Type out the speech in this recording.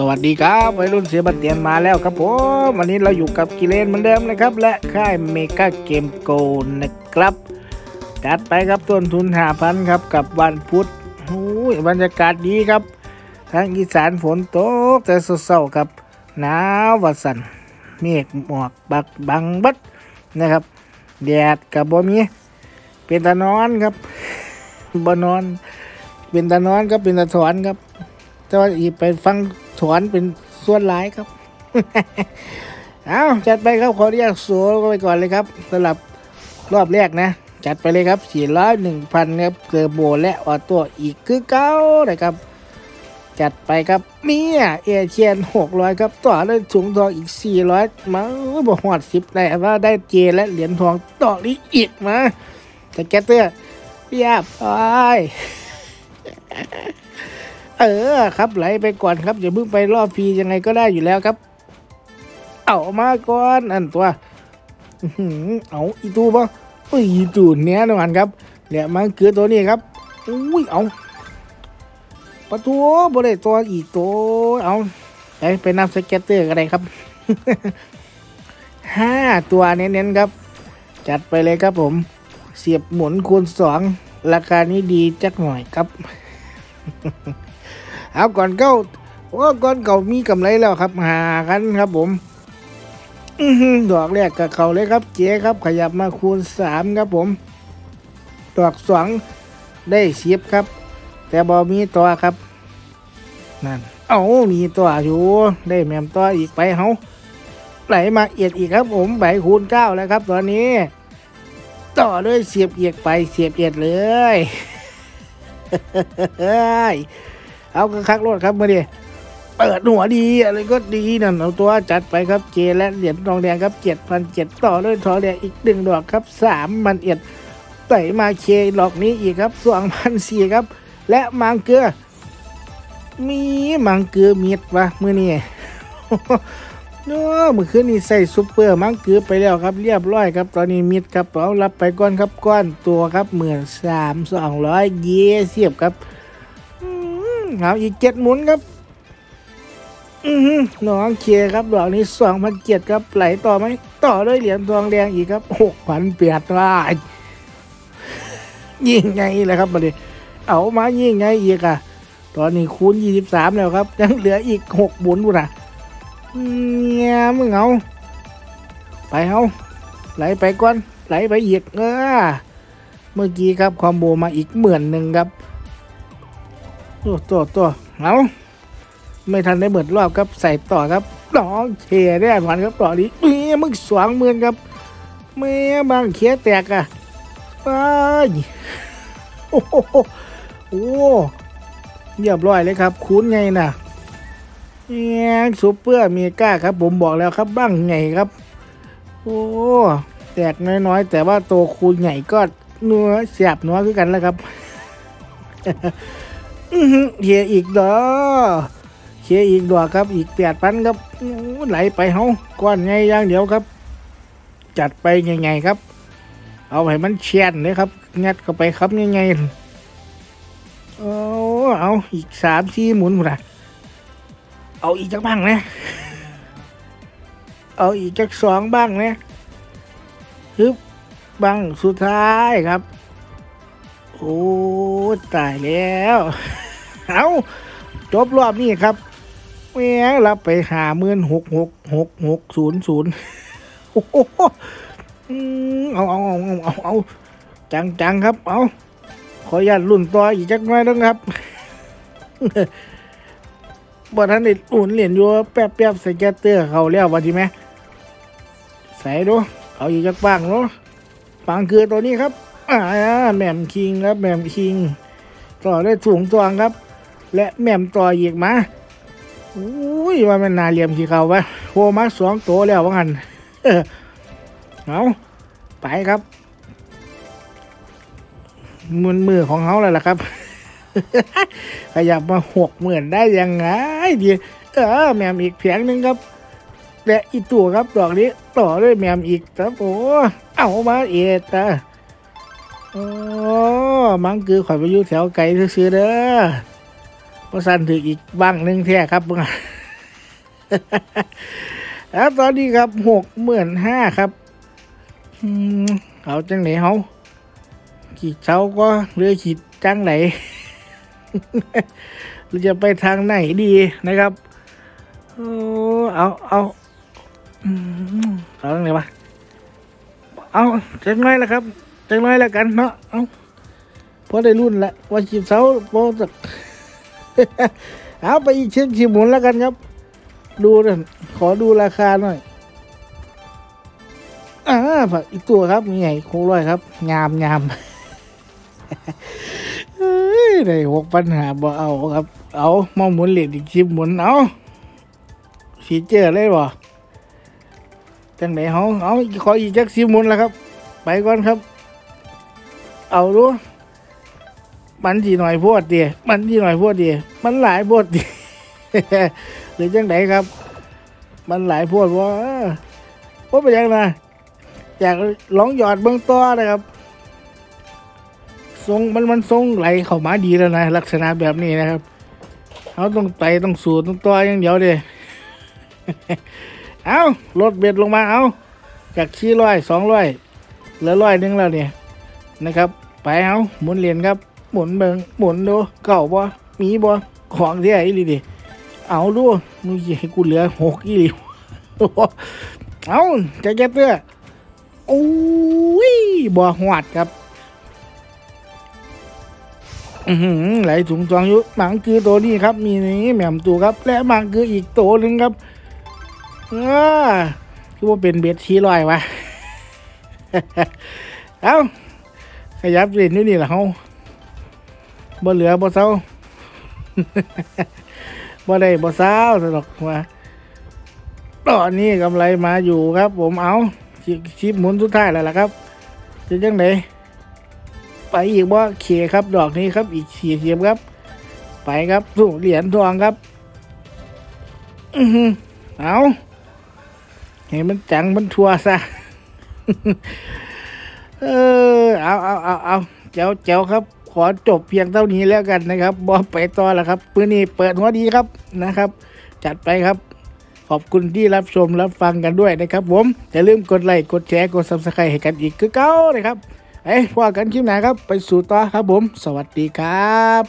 สวัสดีครับวัยรุ่นเสียบัตรเตียนมาแล้วครับผมวันนี้เราอยู่กับกิเลนเหมือนเดิมนะครับและค่ายเมกาเกมโกนะครับจัดไปครับต้นทุน 5,000 ครับกับวันพุธบรรยากาศดีครับทางอีสานฝนตกแต่เศร้าๆครับหนาววัดสันเมฆหมอกบักบังบัดนะครับแดดกับบ่มีเป็นตานอนครับบ่นอนเป็นตานอนครับเป็นตาถอนครับแต่ว่าอีไปฟังถอนเป็นส่วนหลายครับ เอาจัดไปครับขอเรียกโซ่ไปก่อนเลยครับสำหรับรอบแรกนะจัดไปเลยครับ401,000ครับเกอร์โบและออโต้อีกคือเก้านะครับจัดไปครับเมียเอเชียน600ครับต่อด้วยถุงทองอีก400มาบวกหอด10ได้ว่าได้เจและเหรียญทองต่อนี้อีกมาแต่แกเตอร์เปียบไปครับไหลไปก่อนครับอย่าเพิ่งไปรอบฟรียังไงก็ได้อยู่แล้วครับเอามาก่อนอันตัวเอาอีตูบ่อีตูเนี้ยนะครับเดี๋ยวมันคือตัวนี้ครับอุ้ยเอาประตูบริเวณตัวอีตัวเอาไปนับสเก็ตเตอร์อะไรครับ 5 ตัวเน้นๆครับจัดไปเลยครับผมเสียบหมุนคูณ2ราคานี้ดีจักหน่อยครับ เอาก่อนเก้าว่าก่อนเก่ามีกำไรแล้วครับหากันครับผมดอกแรกกับเขาเลยครับเจ๊ครับขยับมาคูณ3ครับผมดอกสองได้เสียบครับแต่บอมีตัวครับนั่นเอามีตัวอยู่ได้แมมตัวอีกไปเฮาไหลมาเอียดอีกครับผมใบคูณ9แล้วครับตอนนี้ต่อด้วยเสียบเอียดไปเสียบเอียดเลย เอากระคักรถครับมาดิเปิดหัวดีอะไรก็ดีนั่นเอาตัวจัดไปครับเจและเหรียญทองแดงครับ7,700ต่อด้วยทองแดงอีก1ดอกครับ3,000ไหลมาเคดอกนี้อีกครับ2,400ครับและมังเกอมีมังเกอมีดวะมือนี่เนาะมือคืนนี้ใส่ซุปเปอร์มังเกอไปแล้วครับเรียบร้อยครับตอนนี้มีดครับเรารับไปก้อนครับก้อนตัวครับ13,220ครับเอาอีก7หมุนครับน้องเคครับดอกนี้2,700ครับไหลต่อไหมต่อด้วยเหรียญทองแดงอีกครับ6,800ยิ่งไงเลยครับมาดิเอามายิ่งไงอีกอะตอนนี้คูณ23แล้วครับยังเหลืออีก6บุญบุญนะเนี่ยมึงเอาไปเอาไหลไปก่อนไหลไปอีกเมื่อกี้ครับคอมโบมาอีก10,000ครับตัวเอาไม่ทันได้เบิดรอบครับใส่ต่อครับน้องเทได้หวานครับต่อนี้มึง20,000ครับแม่บางเขียแตกอะโอ้โหเรียบร้อยเลยครับคุ้นไงนะเนี่ยซุปเปอร์เมกาครับผมบอกแล้วครับบ้างไงครับโอ้แตกน้อยๆแต่ว่าโตคูณใหญ่ก็เนื้อเสียบน้อยขึ้นกันแล้วครับเขียอีกดอเขียอีกดอครับอีก8,000ครับไหลไปเฮาก้อนไงอย่างเดียวครับจัดไปไงครับเอาให้มันเชียนเลยครับงัดเข้าไปครับไงเอาอีก3-4หมุนหมดละเอาอีกจักบ้างนะเอาอีกจัก2บ้างนะฮึบบ้างสุดท้ายครับโอ้ตายแล้วเอาจบรอบนี้ครับแม่รับไป56,660เอาจังครับเอาขออนุญาตรุ่นต่ออีกจักหน่อยนะครับบ่ทันได้อุ่นเหรียญอยู่แป๊บๆใส่แกเตอร์เขาแล้วว่าดีไหมใส่ดูเอาอีกจักบ้างเนาะปังคือตัวนี้ครับแหม่มคิงครับแหม่มคิงต่อได้ถุงตวงครับและแหม่มต่ออีกมาอุ้ยว่ามันนาเหลี่ยมที่เขาวะโฮมัส2ตัวแล้วว่ากันเอาไปครับมือของเขาเลยล่ะครับ ขยับมา60,000ได้ยังไงดีแมมอีกเพียงหนึ่งครับและอีตัวครับดอกนี้ต่อด้วยแมมอีกครับโอ้เอามาเอตาโอ้มังคือข่อยไปอยู่แถวไกลซื้อเด้อประสันถืออีกบ้างหนึ่งแท้ครับเพื่อน แล้วตอนนี้ครับ65,000ครับเอาจังไหนเขาขีดเช้าก็เรือขีดจังไหนหรือจะไปทางไหนดีนะครับเอาจังไหนวะเอาจังน้อยละครับจังน้อยละกันเนาะเอาเพราะได้รุ่นละว่าขีดเช้าโปรตักเอาไปอีกชิ้นขีดหมุนแล้วกันครับดูนะขอดูราคาหน่อยผักอีกตัวครับนี่ไงโคร้อยครับงาม ได้6,500บ่เอาครับเอามาหมุนเหรียญอีกชิปหมุนเอาฟีเจอร์เลยบ่จังไหนเขาเอาขออีกจักชิปหมุนแล้วครับไปก่อนครับเอาดูมันจีหน่อยพวดเดียมันจีหน่อยพวดเดียมันหลายพวดเดียหรือจังไหนครับมันหลายพวดว่าโอ้ไปยังนะอยากลองหยอดเบื้องต้นนะครับทรงมันทรงไหลเข้ามาดีแล้วนะลักษณะแบบนี้นะครับเขาต้องไตต้องสูดต้องต่ออย่างเดียวเลยเอาลดเบ็ดลงมาเอาจากชี้ร้อย200เหลือ100แล้วเนี่ยนะครับไปเอาหมุนเหรียญครับหมุนเบิ้งหมุนดูเก่าบ่มีบ่ของที่ไหนดีดิเอาดูมึงให้กูเหลือ6อีหลีเอาจะแก้เตื้อโอ้ยบ่อหวดครับไหลถุงจองอยู่หมังคือตัวนี้ครับมีนี้แหม่มตัวครับและหมังคืออีกตัวหนึ่งครับคือว่าเป็นเบ็ดชี้ลอยวะเอาขยับเล่นนี่แหละเขาบ่เหลือบ่เศร้าบ่ได้บ่เศร้าสนุกมาตอนนี้กำไรมาอยู่ครับผมเอาชิปหมุนสุดท้ายแล้วล่ะครับจะยังไงไปอีกว่าเขครับดอกนี้ครับอีก4 เสียบครับไปครับสู่เหรียญทองครับเอาเห็นมันจังมันทัวซะเอาเจ้าครับขอจบเพียงเท่านี้แล้วกันนะครับบอไปต่อละครับปืนนี้เปิดหัวดีครับนะครับจัดไปครับขอบคุณที่รับชมรับฟังกันด้วยนะครับผมอย่าลืมกดไลค์กดแชร์กด Subscribe ให้กันอีกคือเก่านะครับพอกันคลิปหน้าครับไปสู่ต่อครับผมสวัสดีครับ